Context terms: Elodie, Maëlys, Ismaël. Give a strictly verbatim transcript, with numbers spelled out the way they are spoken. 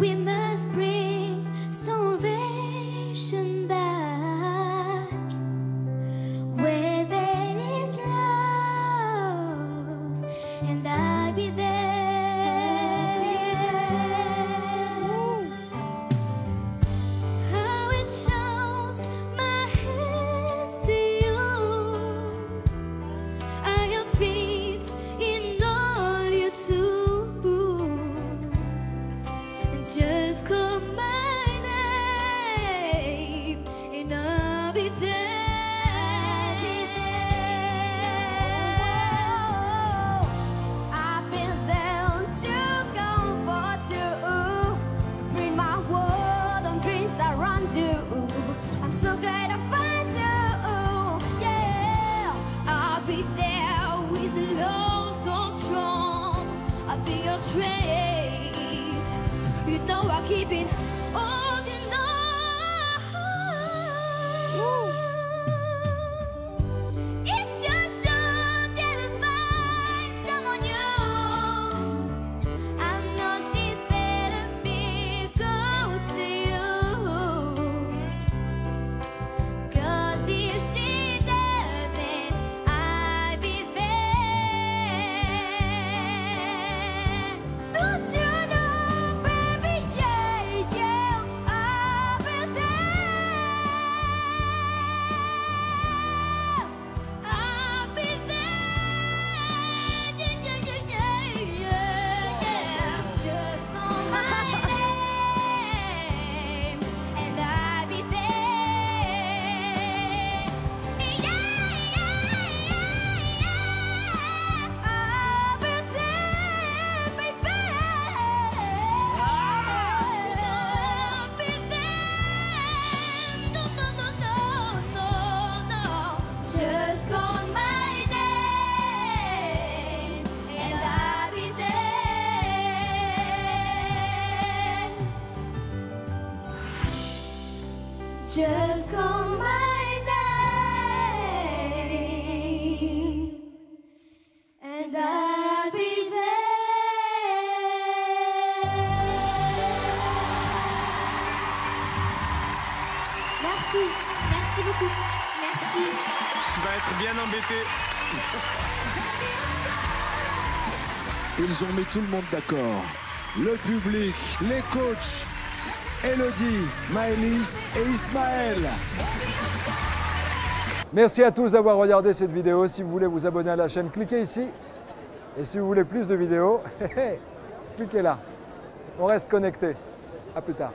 we must bring salvation back. Where there is love, and I'll be there. I'm so glad I found you, yeah. I'll be there with love so strong. I'll be your strength. You know I'll keep it all the night. If you're sure that we find someone new, I know she's better be good to you. Just call my name, and I'll be there. Merci, merci beaucoup, merci. Tu vas être bien embêté. Ils ont mis tout le monde d'accord. Le public, les coachs, Elodie, Maëlys et Ismaël. Merci à tous d'avoir regardé cette vidéo. Si vous voulez vous abonner à la chaîne, cliquez ici. Et si vous voulez plus de vidéos, cliquez là. On reste connectés. À plus tard.